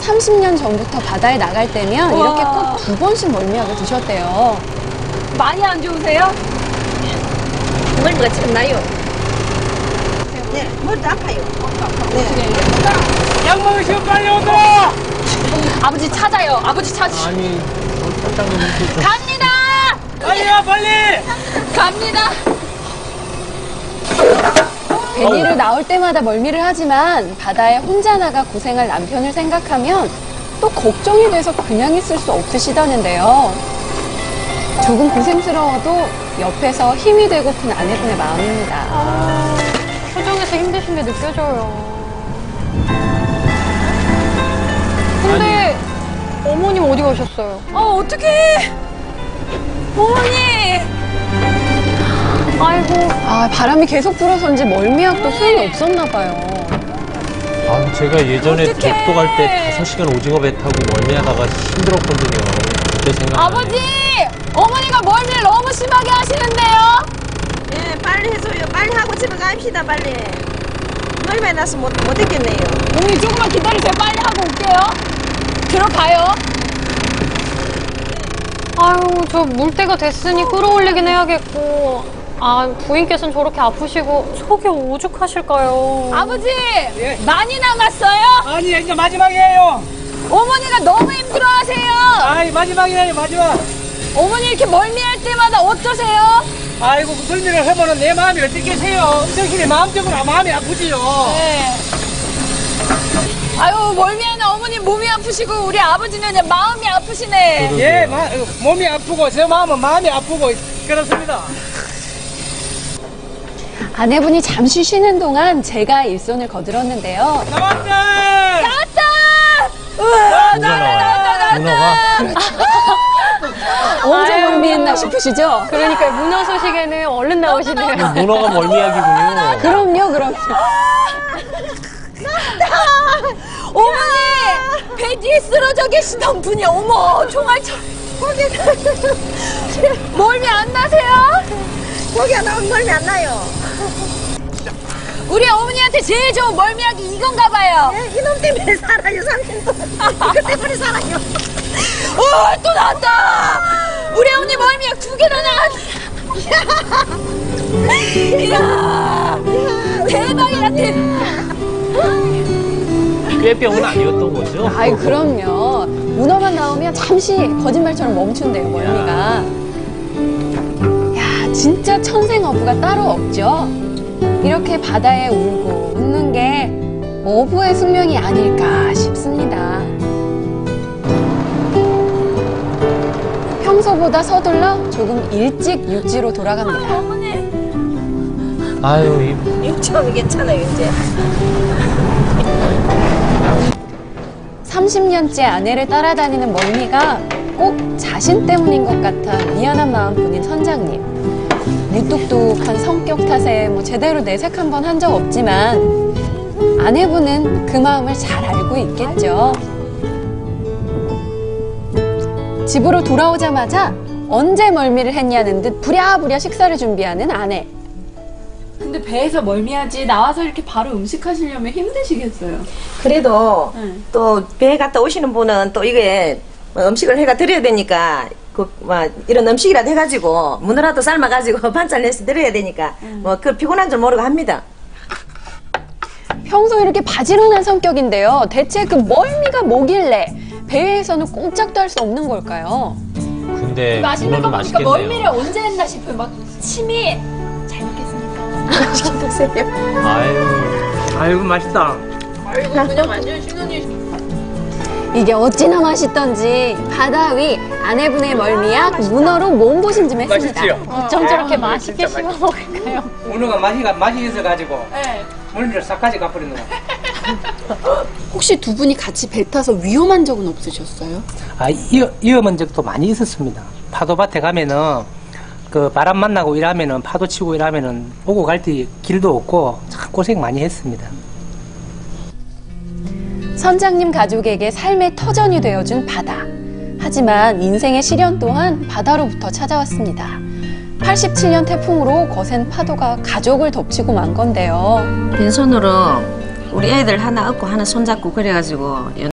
30년 전부터 바다에 나갈 때면 우와. 이렇게 꼭 2번씩 멀미약을 드셨대요. 많이 안 좋으세요? 네. 멀미가 지금 나요. 네, 머리도 아파요. 네. 약 먹으시면 빨리 오더라! 아버지 찾아요. 아버지 찾으시 아니, 갑니다! 빨리 와, 빨리! 갑니다! 베니를 나올 때마다 멀미를 하지만 바다에 혼자 나가 고생할 남편을 생각하면 또 걱정이 돼서 그냥 있을 수 없으시다는데요. 조금 고생스러워도 옆에서 힘이 되고픈 아내분의 마음입니다. 아, 표정에서 힘드신 게 느껴져요. 근데 아니. 어머님 어디 가셨어요? 아, 어떡해! 어머니! 아이고. 아, 바람이 계속 불어서인지 멀미약도 소용이 없었나 봐요. 아, 제가 예전에 독도 갈 때 5시간 오징어 배 타고 멀미하다가 힘들었거든요. 그때 생각. 아버지! 어머니가 멀미를 너무 심하게 하시는데요? 예, 빨리 해줘요. 빨리 하고 집에 갑시다, 빨리. 멀미 나서 못 했겠네요. 어머니, 조금만 기다리세요. 빨리 하고 올게요. 들어가요. 아유, 저 물때가 됐으니 끌어올리긴 해야겠고. 아, 부인께서는 저렇게 아프시고 속이 오죽하실까요? 아버지! 예. 많이 남았어요? 아니, 이제 마지막이에요! 어머니가 너무 힘들어하세요! 아이, 마지막이에요, 마지막! 어머니 이렇게 멀미할 때마다 어떠세요? 아이고, 그 멀미를 하면 내 마음이 어떻겠어요? 정신이 마음적으로 마음이 아프지요? 네. 아유, 멀미하는 어머니 몸이 아프시고 우리 아버지는 그냥 마음이 아프시네. 그러게요. 예, 몸이 아프고 제 마음은 마음이 아프고 그렇습니다. 아내분이 잠시 쉬는 동안 제가 일손을 거들었는데요. 나왔다! 나왔다! 우와, 나왔다! 나왔다! 언제 멀미했나 싶으시죠? 그러니까 문어 소식에는 얼른 나오시네요. 문어가 멀미약이군요. 그럼요, 그럼요. 어머니! 배 뒤에 쓰러져 계시던 분이 어머, 종알처럼. 멀미 안 나세요? 거기가 나오면 멀미 안 나요. 우리 어머니한테 제일 좋은 멀미약이 이건가 봐요. 예, 이놈 때문에 살아요, 30분. 그 때문에 살아요. 오, 또 나왔다. 우리 어머니 멀미약 2개나 나왔다. 이야, 대박이야, 대박. 꾀병은 아니었던 거죠? 아이, 그럼요. 문어만 나오면 잠시 거짓말처럼 멈춘대요, 멀미가. 야. 진짜 천생어부가 따로 없죠. 이렇게 바다에 울고 웃는 게 어부의 숙명이 아닐까 싶습니다. 평소보다 서둘러 조금 일찍 육지로 돌아갑니다. 어머니. 아유, 이 육지하면 괜찮아요, 이제. 30년째 아내를 따라다니는 멀미가 꼭 자신 때문인 것 같아 미안한 마음뿐인 선장님. 무뚝뚝한 성격 탓에 뭐 제대로 내색 한번 한 적 없지만 아내분은 그 마음을 잘 알고 있겠죠. 집으로 돌아오자마자 언제 멀미를 했냐는 듯 부랴부랴 식사를 준비하는 아내. 근데 배에서 멀미하지 나와서 이렇게 바로 음식 하시려면 힘드시겠어요. 그래도 또 배에 갔다 오시는 분은 또 이게 음식을 해가 드려야 되니까 뭐 이런 음식이라도 해가지고 문어라도 삶아가지고 반찬 내서 드려야 되니까 뭐 그 피곤한 줄 모르고 합니다. 평소 이렇게 바지런한 성격인데요. 대체 그 멀미가 뭐길래 배에서는 꼼짝도 할 수 없는 걸까요? 근데 맛있는 거 보니까 멀미를 언제 했나 싶어요. 막 침이 잘 먹겠습니까? 맛있게 드세요. 아이고 맛있다. 아이고 그냥 완전 신혼이. 이게 어찌나 맛있던지 바다 위 아내분의 멀미약 문어로 몸보신 좀 했습니다. 어쩜 저렇게 맛있게 씹어 먹을까요? 문어가 맛이 있어가지고 멀미를 싹 가져가 버리는 거야. 혹시 두 분이 같이 배 타서 위험한 적은 없으셨어요? 아, 위험한 적도 많이 있었습니다. 파도밭에 가면은 그 바람 만나고 이러면은 파도 치고 이러면은 오고 갈 때 길도 없고 참 고생 많이 했습니다. 선장님 가족에게 삶의 터전이 되어준 바다. 하지만 인생의 시련 또한 바다로부터 찾아왔습니다. 87년 태풍으로 거센 파도가 가족을 덮치고 만 건데요. 빈손으로 우리 애들 하나 업고 하나 손잡고 그래가지고